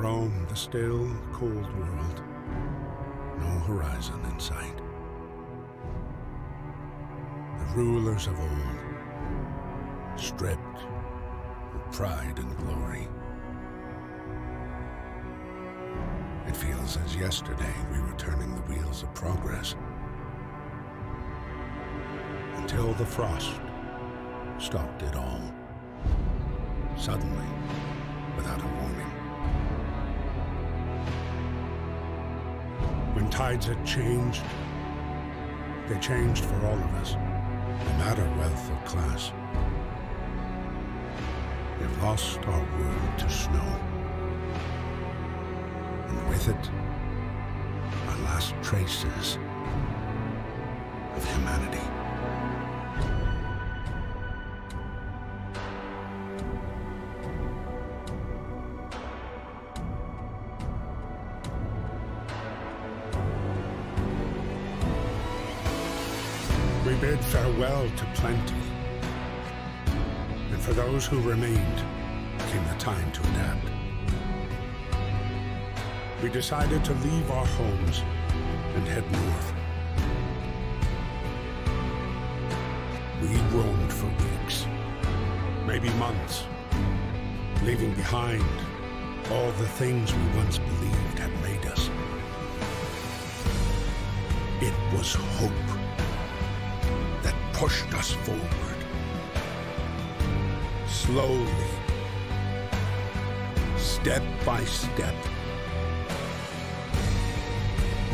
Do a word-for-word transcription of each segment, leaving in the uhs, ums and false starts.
roam the still, cold world. No horizon in sight. The rulers of old, stripped of pride and glory. It feels as yesterday we were turning the wheels of progress. Until the frost stopped it all. Suddenly, without a warning. When tides had changed, they changed for all of us, no matter wealth or class. We've lost our world to snow. And with it, our last traces of humanity. We bid farewell to plenty, and for those who remained, came the time to adapt. We decided to leave our homes and head north. We roamed for weeks, maybe months, leaving behind all the things we once believed had made us. It was hope that pushed us forward. Slowly, step by step.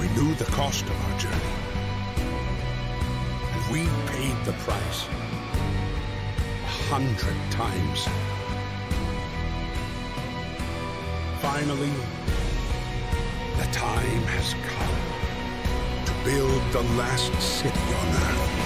We knew the cost of our journey, and we paid the price a hundred times. Finally, the time has come to build the last city on Earth.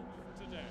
out today.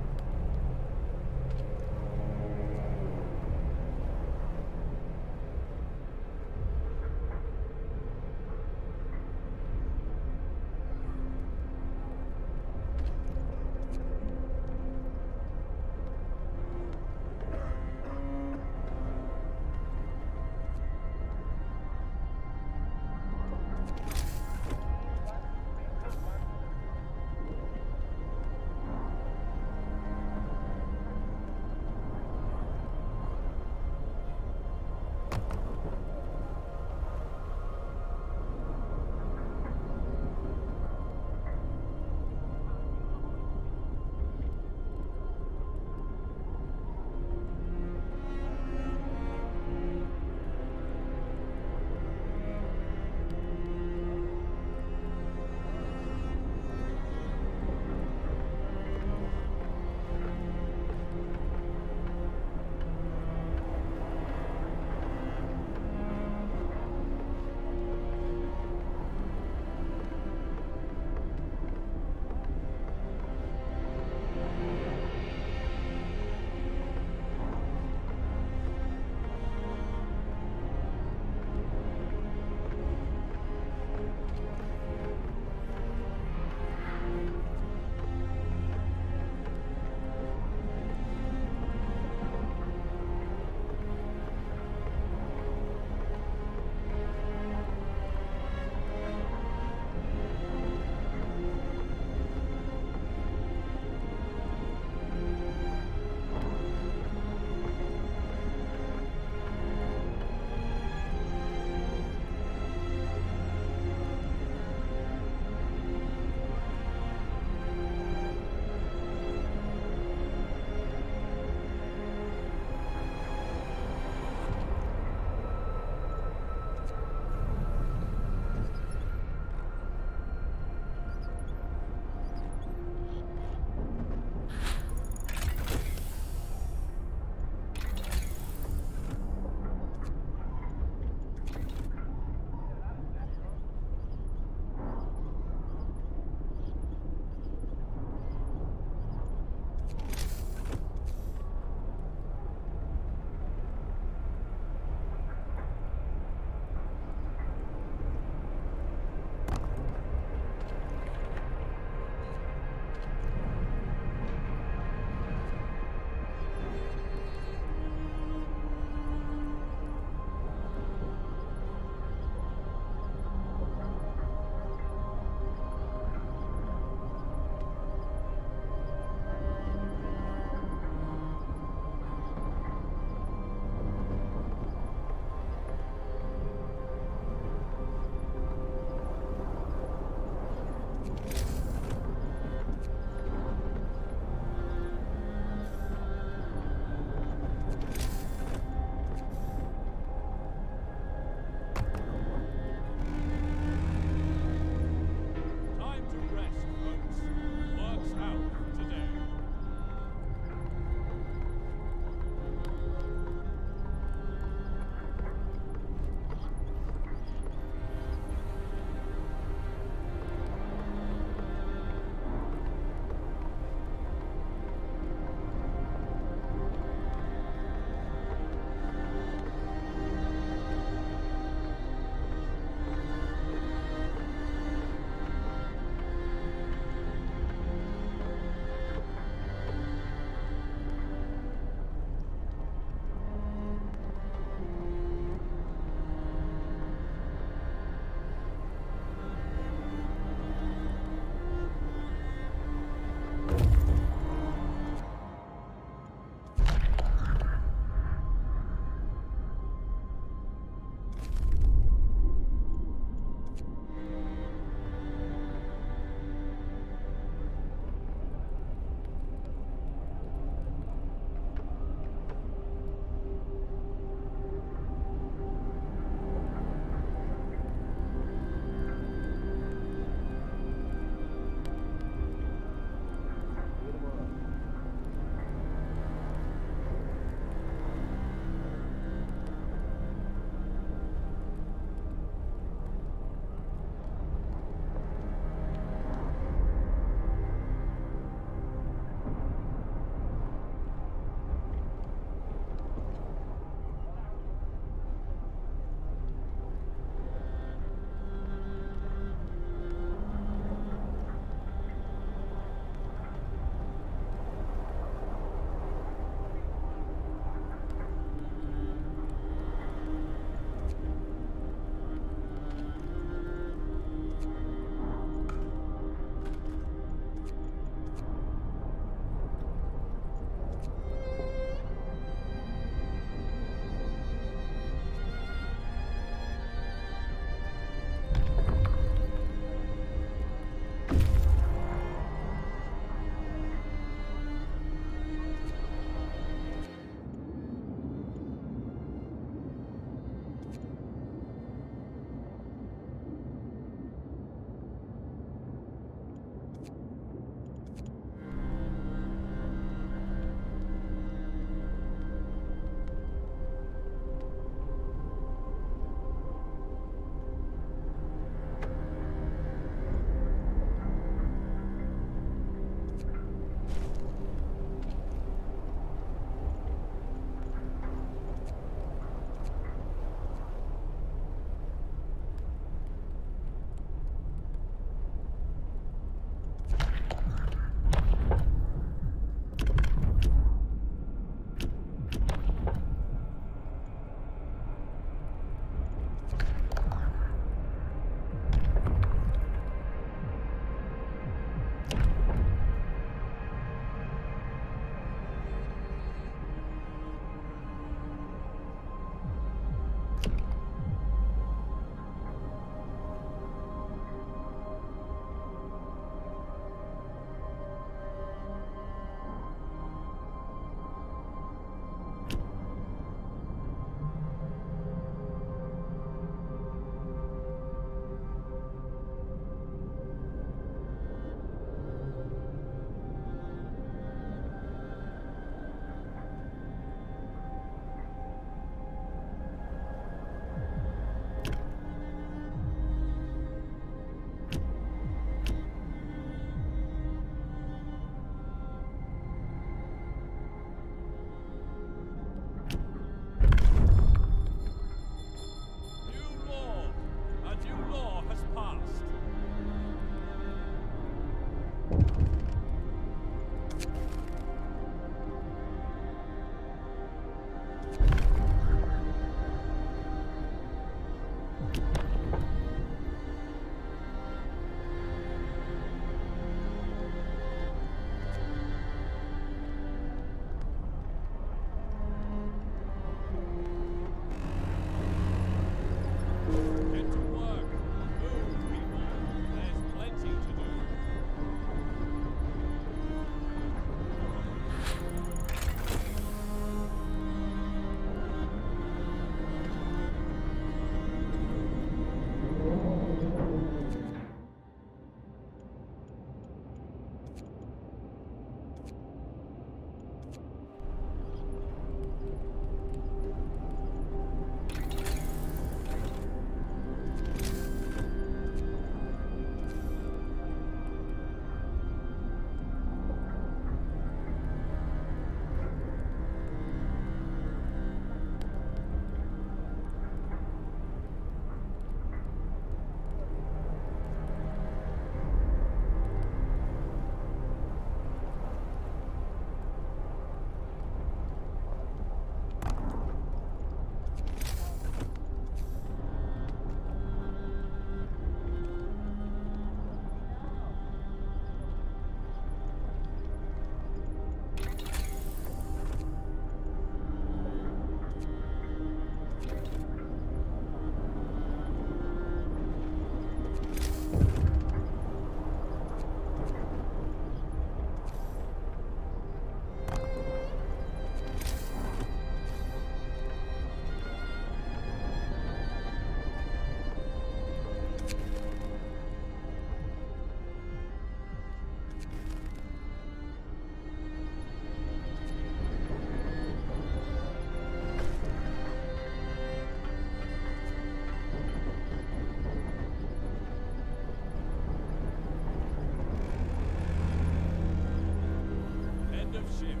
end of shift.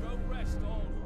Go rest all who